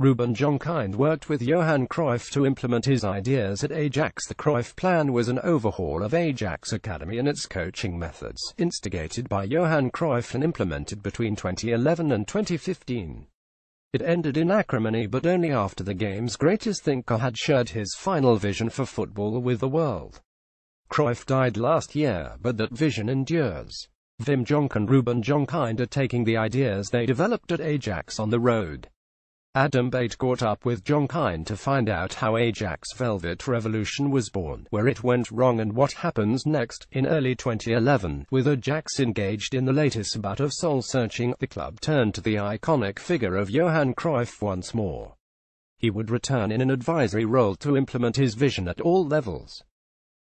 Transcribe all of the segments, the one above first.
Ruben Jongkind worked with Johan Cruyff to implement his ideas at Ajax. The Cruyff plan was an overhaul of Ajax Academy and its coaching methods, instigated by Johan Cruyff and implemented between 2011 and 2015. It ended in acrimony, but only after the game's greatest thinker had shared his final vision for football with the world. Cruyff died last year, but that vision endures. Wim Jonk and Ruben Jongkind are taking the ideas they developed at Ajax on the road. Adam Bate caught up with Jongkind to find out how Ajax Velvet Revolution was born, where it went wrong and what happens next. In early 2011, with Ajax engaged in the latest bout of soul-searching, the club turned to the iconic figure of Johan Cruyff once more. He would return in an advisory role to implement his vision at all levels.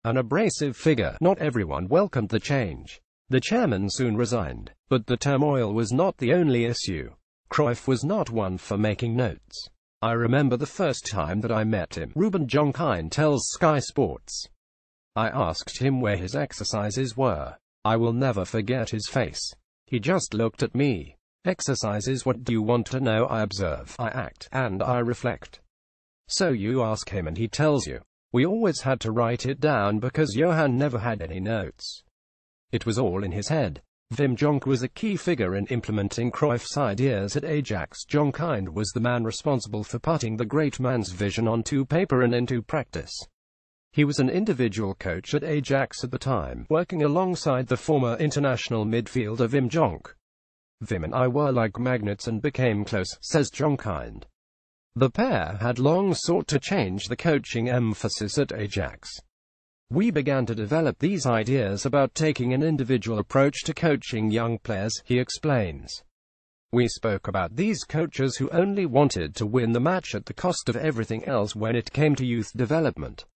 An abrasive figure, not everyone welcomed the change. The chairman soon resigned, but the turmoil was not the only issue. Cruyff was not one for making notes. "I remember the first time that I met him," Ruben Jongkind tells Sky Sports. "I asked him where his exercises were. I will never forget his face. He just looked at me. 'Exercises, what do you want to know?' I observe, I act, and I reflect. So you ask him and he tells you. We always had to write it down because Johan never had any notes. It was all in his head." Wim Jonk was a key figure in implementing Cruyff's ideas at Ajax. Jongkind was the man responsible for putting the great man's vision onto paper and into practice. He was an individual coach at Ajax at the time, working alongside the former international midfielder Wim Jonk. "Wim and I were like magnets and became close," says Jongkind. The pair had long sought to change the coaching emphasis at Ajax. "We began to develop these ideas about taking an individual approach to coaching young players," he explains. "We spoke about these coaches who only wanted to win the match at the cost of everything else when it came to youth development.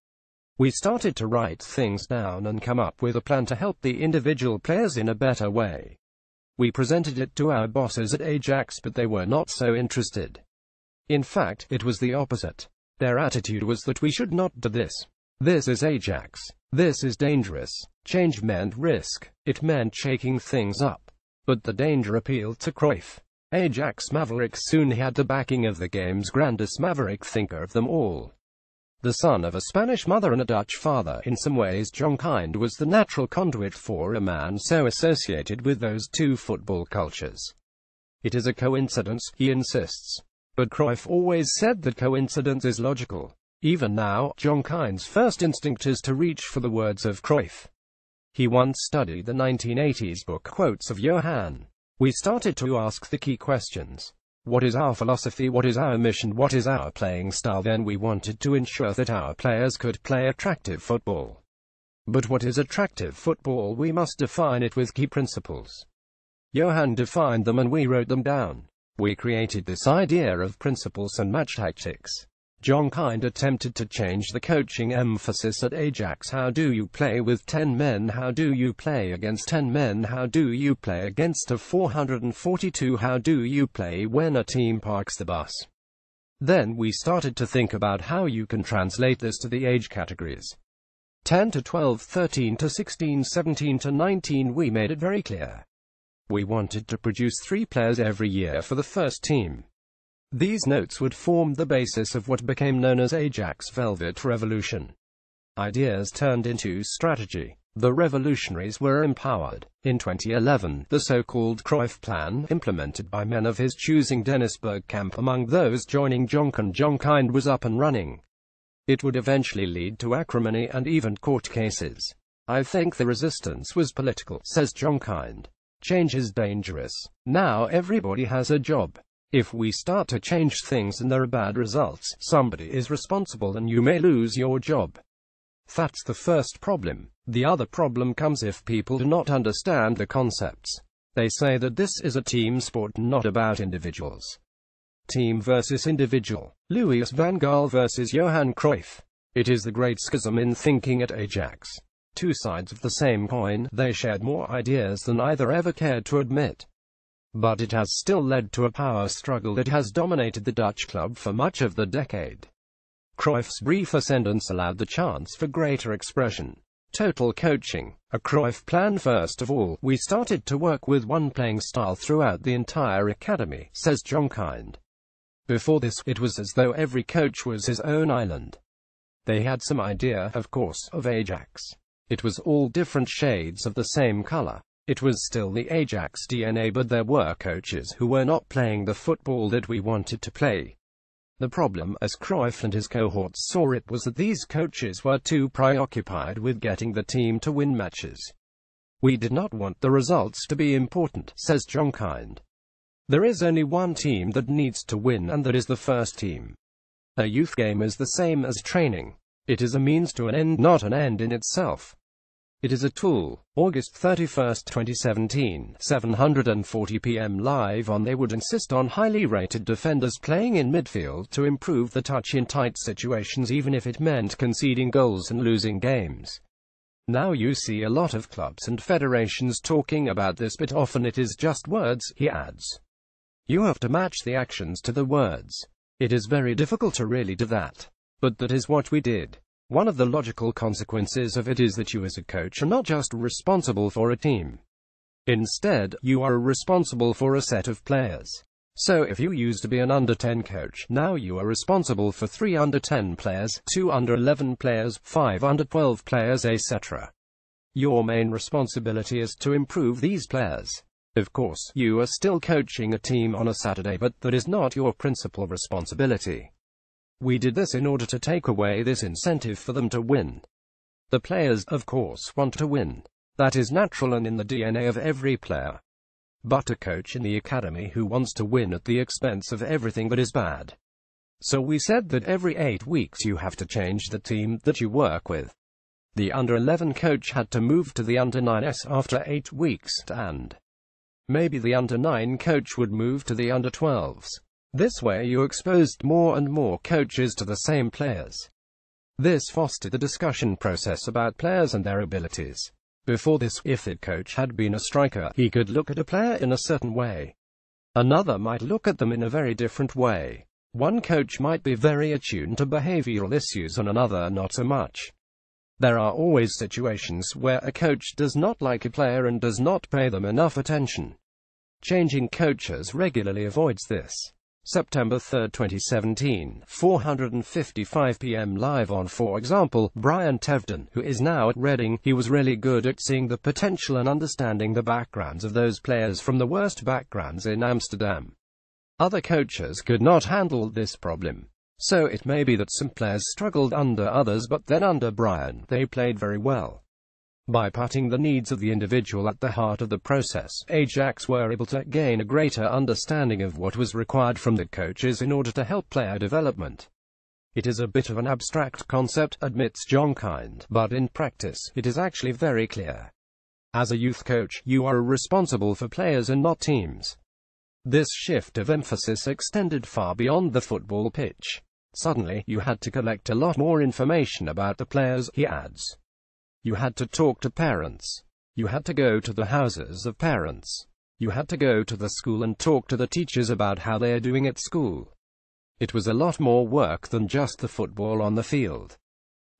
We started to write things down and come up with a plan to help the individual players in a better way. We presented it to our bosses at Ajax, but they were not so interested. In fact, it was the opposite. Their attitude was that we should not do this. This is Ajax. This is dangerous." Change meant risk. It meant shaking things up. But the danger appealed to Cruyff. Ajax Mavericks soon had the backing of the game's grandest maverick thinker of them all. The son of a Spanish mother and a Dutch father, in some ways Jongkind was the natural conduit for a man so associated with those two football cultures. "It is a coincidence," he insists. But Cruyff always said that coincidence is logical. Even now, Jonkkind's first instinct is to reach for the words of Cruyff. He once studied the 1980s book quotes of Johan. "We started to ask the key questions. What is our philosophy? What is our mission? What is our playing style? Then we wanted to ensure that our players could play attractive football. But what is attractive football? We must define it with key principles. Johan defined them and we wrote them down. We created this idea of principles and match tactics." Jongkind attempted to change the coaching emphasis at Ajax. "How do you play with 10 men? How do you play against 10 men? How do you play against a 442? How do you play when a team parks the bus?" "Then we started to think about how you can translate this to the age categories. 10 to 12, 13 to 16, 17 to 19, we made it very clear. We wanted to produce 3 players every year for the first team. These notes would form the basis of what became known as Ajax Velvet Revolution. Ideas turned into strategy. The revolutionaries were empowered." In 2011, the so-called Cruyff plan, implemented by men of his choosing, Dennis Bergkamp among those joining Jonk and Jongkind, was up and running. It would eventually lead to acrimony and even court cases. "I think the resistance was political," says Jongkind. "Change is dangerous. Now everybody has a job. If we start to change things and there are bad results, somebody is responsible and you may lose your job. That's the first problem. The other problem comes if people do not understand the concepts. They say that this is a team sport, not about individuals. Team versus individual. Louis van Gaal versus Johan Cruyff. It is the great schism in thinking at Ajax. Two sides of the same coin." They shared more ideas than either ever cared to admit. But it has still led to a power struggle that has dominated the Dutch club for much of the decade. Cruyff's brief ascendance allowed the chance for greater expression. Total coaching. "A Cruyff plan first of all. We started to work with one playing style throughout the entire academy," says Jongkind. Before this, it was as though every coach was his own island. They had some idea, of course, of Ajax. It was all different shades of the same color. It was still the Ajax DNA, but there were coaches who were not playing the football that we wanted to play. The problem, as Cruyff and his cohorts saw it, was that these coaches were too preoccupied with getting the team to win matches. "We did not want the results to be important," says Jongkind. "There is only one team that needs to win, and that is the first team. A youth game is the same as training. It is a means to an end, not an end in itself. It is a tool." August 31, 2017, 7:40 p.m. live on. They would insist on highly rated defenders playing in midfield to improve the touch in tight situations, even if it meant conceding goals and losing games. Now you see a lot of clubs and federations talking about this, but often it is just words, he adds. You have to match the actions to the words. It is very difficult to really do that. But that is what we did. One of the logical consequences of it is that you as a coach are not just responsible for a team. Instead, you are responsible for a set of players. So if you used to be an under-10 coach, now you are responsible for 3 under-10 players, 2 under-11 players, 5 under-12 players, etc. Your main responsibility is to improve these players. Of course, you are still coaching a team on a Saturday, but that is not your principal responsibility. We did this in order to take away this incentive for them to win. The players, of course, want to win. That is natural and in the DNA of every player. But a coach in the academy who wants to win at the expense of everything that is bad. So we said that every 8 weeks you have to change the team that you work with. The under-11 coach had to move to the under-9s after 8 weeks, and maybe the under-9 coach would move to the under-12s. This way you exposed more and more coaches to the same players. This fostered the discussion process about players and their abilities. Before this, if the coach had been a striker, he could look at a player in a certain way. Another might look at them in a very different way. One coach might be very attuned to behavioral issues and another not so much. There are always situations where a coach does not like a player and does not pay them enough attention. Changing coaches regularly avoids this. September 3, 2017, 4:55 p.m. live on. For example, Brian Tevden, who is now at Reading, he was really good at seeing the potential and understanding the backgrounds of those players from the worst backgrounds in Amsterdam. Other coaches could not handle this problem. So it may be that some players struggled under others, but then under Brian, they played very well. By putting the needs of the individual at the heart of the process, Ajax were able to gain a greater understanding of what was required from the coaches in order to help player development. It is a bit of an abstract concept, admits Jongkind, but in practice, it is actually very clear. As a youth coach, you are responsible for players and not teams. This shift of emphasis extended far beyond the football pitch. Suddenly, you had to collect a lot more information about the players, he adds. You had to talk to parents. You had to go to the houses of parents. You had to go to the school and talk to the teachers about how they are doing at school. It was a lot more work than just the football on the field.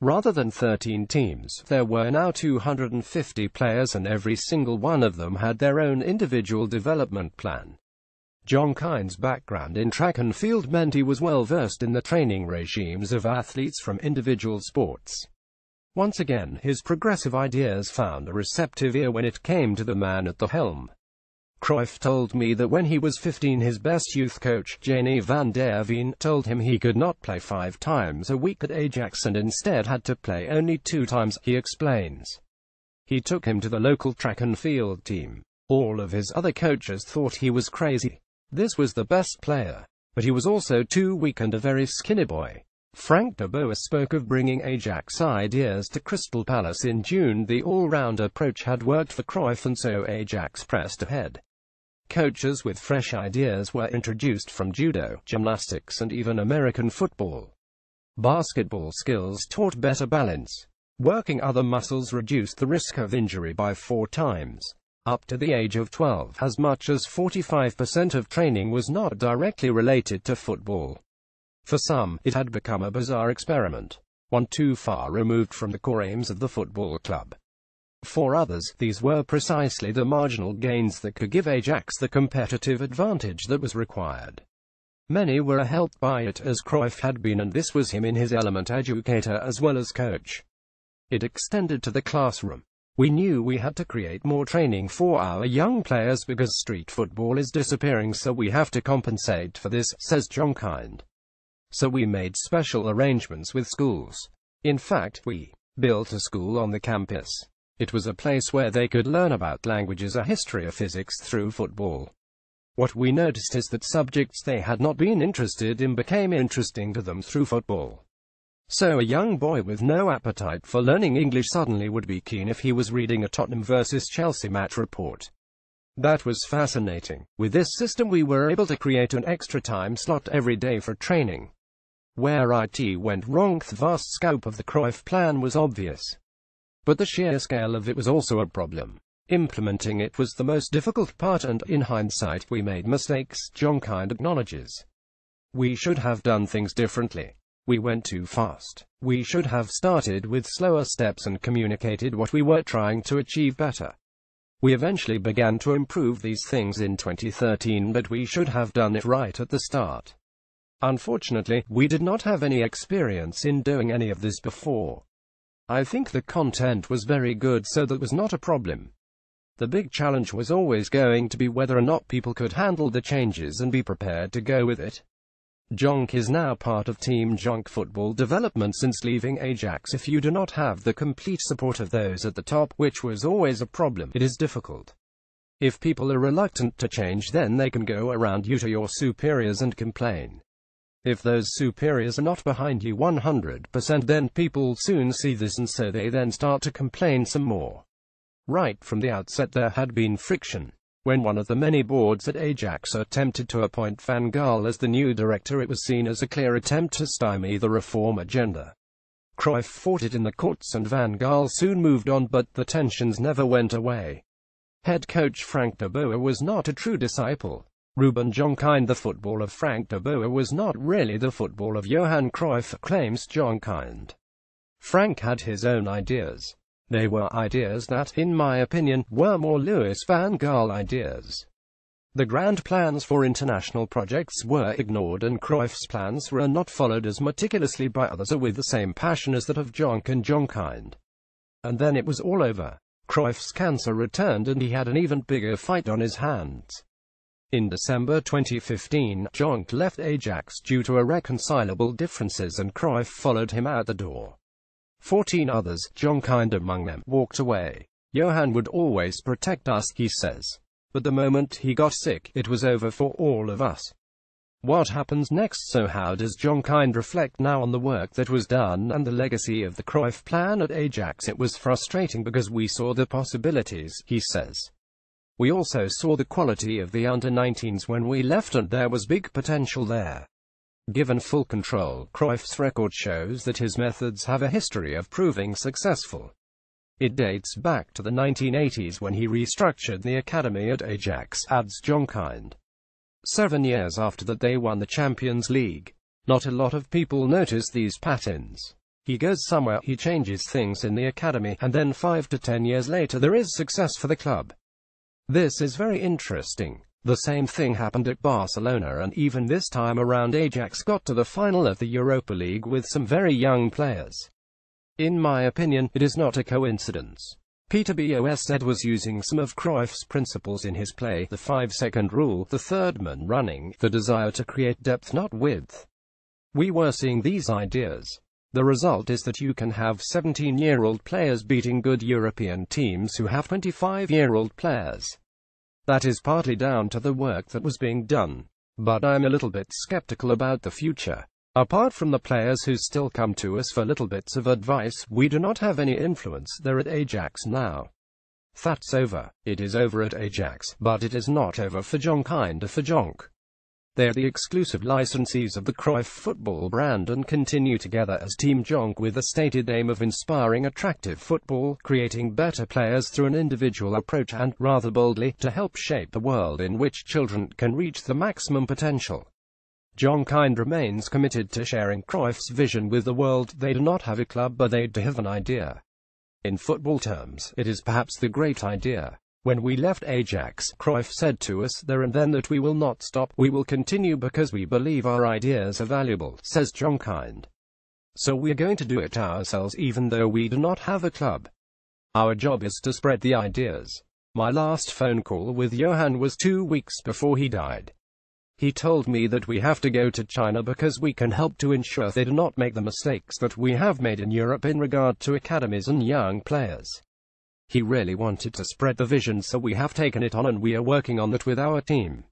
Rather than 13 teams, there were now 250 players, and every single one of them had their own individual development plan. Jonkind's background in track and field meant he was well versed in the training regimes of athletes from individual sports. Once again, his progressive ideas found a receptive ear when it came to the man at the helm. Cruyff told me that when he was 15, his best youth coach, Janie van der Veen, told him he could not play 5 times a week at Ajax and instead had to play only 2 times, he explains. He took him to the local track and field team. All of his other coaches thought he was crazy. This was the best player. But he was also too weak and a very skinny boy. Frank de Boer spoke of bringing Ajax ideas to Crystal Palace in June. The all-round approach had worked for Cruyff, and so Ajax pressed ahead. Coaches with fresh ideas were introduced from judo, gymnastics and even American football. Basketball skills taught better balance. Working other muscles reduced the risk of injury by 4 times. Up to the age of 12, as much as 45% of training was not directly related to football. For some, it had become a bizarre experiment, one too far removed from the core aims of the football club. For others, these were precisely the marginal gains that could give Ajax the competitive advantage that was required. Many were helped by it, as Cruyff had been, and this was him in his element, educator as well as coach. It extended to the classroom. We knew we had to create more training for our young players because street football is disappearing, so we have to compensate for this, says Jonkind. So we made special arrangements with schools. In fact, we built a school on the campus. It was a place where they could learn about languages, a history of physics through football. What we noticed is that subjects they had not been interested in became interesting to them through football. So a young boy with no appetite for learning English suddenly would be keen if he was reading a Tottenham versus Chelsea match report. That was fascinating. With this system we were able to create an extra time slot every day for training. Where it went wrong, the vast scope of the Cruyff plan was obvious. But the sheer scale of it was also a problem. Implementing it was the most difficult part, and in hindsight we made mistakes, Jonkind acknowledges. We should have done things differently. We went too fast. We should have started with slower steps and communicated what we were trying to achieve better. We eventually began to improve these things in 2013, but we should have done it right at the start. Unfortunately, we did not have any experience in doing any of this before. I think the content was very good, so that was not a problem. The big challenge was always going to be whether or not people could handle the changes and be prepared to go with it. Jonk is now part of Team Jonk football development since leaving Ajax. If you do not have the complete support of those at the top, which was always a problem, it is difficult. If people are reluctant to change, then they can go around you to your superiors and complain. If those superiors are not behind you 100%, then people soon see this, and so they then start to complain some more. Right from the outset there had been friction. When one of the many boards at Ajax attempted to appoint Van Gaal as the new director, it was seen as a clear attempt to stymie the reform agenda. Cruyff fought it in the courts and Van Gaal soon moved on, but the tensions never went away. Head coach Frank de Boer was not a true disciple. Ruben Jonkind, the football of Frank de Boer was not really the football of Johan Cruyff, claims Jonkind. Frank had his own ideas. They were ideas that, in my opinion, were more Louis van Gaal ideas. The grand plans for international projects were ignored, and Cruyff's plans were not followed as meticulously by others or with the same passion as that of Jonk and Jonkind. And then it was all over. Cruyff's cancer returned, and he had an even bigger fight on his hands. In December 2015, Jonk left Ajax due to irreconcilable differences, and Cruyff followed him out the door. 14 others, Jonkind among them, walked away. Johan would always protect us, he says. But the moment he got sick, it was over for all of us. What happens next? So how does Jonkind reflect now on the work that was done and the legacy of the Cruyff plan at Ajax? It was frustrating because we saw the possibilities, he says. We also saw the quality of the under-19s when we left, and there was big potential there. Given full control, Cruyff's record shows that his methods have a history of proving successful. It dates back to the 1980s when he restructured the academy at Ajax, adds Jonkind. 7 years after that they won the Champions League. Not a lot of people notice these patterns. He goes somewhere, he changes things in the academy, and then 5 to 10 years later there is success for the club. This is very interesting. The same thing happened at Barcelona, and even this time around Ajax got to the final of the Europa League with some very young players. In my opinion, it is not a coincidence. Peter Bosz was using some of Cruyff's principles in his play, the 5-second rule, the third man running, the desire to create depth not width. We were seeing these ideas. The result is that you can have 17-year-old players beating good European teams who have 25-year-old players. That is partly down to the work that was being done. But I'm a little bit skeptical about the future. Apart from the players who still come to us for little bits of advice, we do not have any influence there at Ajax now. That's over. It is over at Ajax, but it is not over for Jonkind or for Jonk. They are the exclusive licensees of the Cruyff football brand and continue together as Team Jonk with a stated aim of inspiring attractive football, creating better players through an individual approach and, rather boldly, to help shape a world in which children can reach the maximum potential. Jonkind remains committed to sharing Cruyff's vision with the world. They do not have a club, but they do have an idea. In football terms, it is perhaps the great idea. When we left Ajax, Cruyff said to us there and then that we will not stop, we will continue because we believe our ideas are valuable, says Jonkind. So we're going to do it ourselves even though we do not have a club. Our job is to spread the ideas. My last phone call with Johan was 2 weeks before he died. He told me that we have to go to China because we can help to ensure they do not make the mistakes that we have made in Europe in regard to academies and young players. He really wanted to spread the vision, so we have taken it on and we are working on that with our team.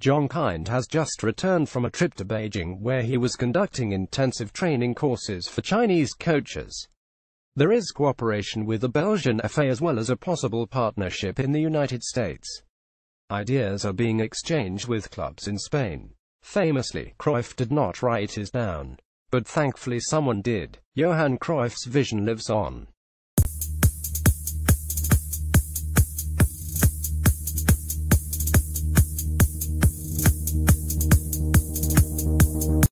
Jonkind has just returned from a trip to Beijing where he was conducting intensive training courses for Chinese coaches. There is cooperation with the Belgian FA as well as a possible partnership in the United States. Ideas are being exchanged with clubs in Spain. Famously, Cruyff did not write his down, but thankfully someone did. Johan Cruyff's vision lives on.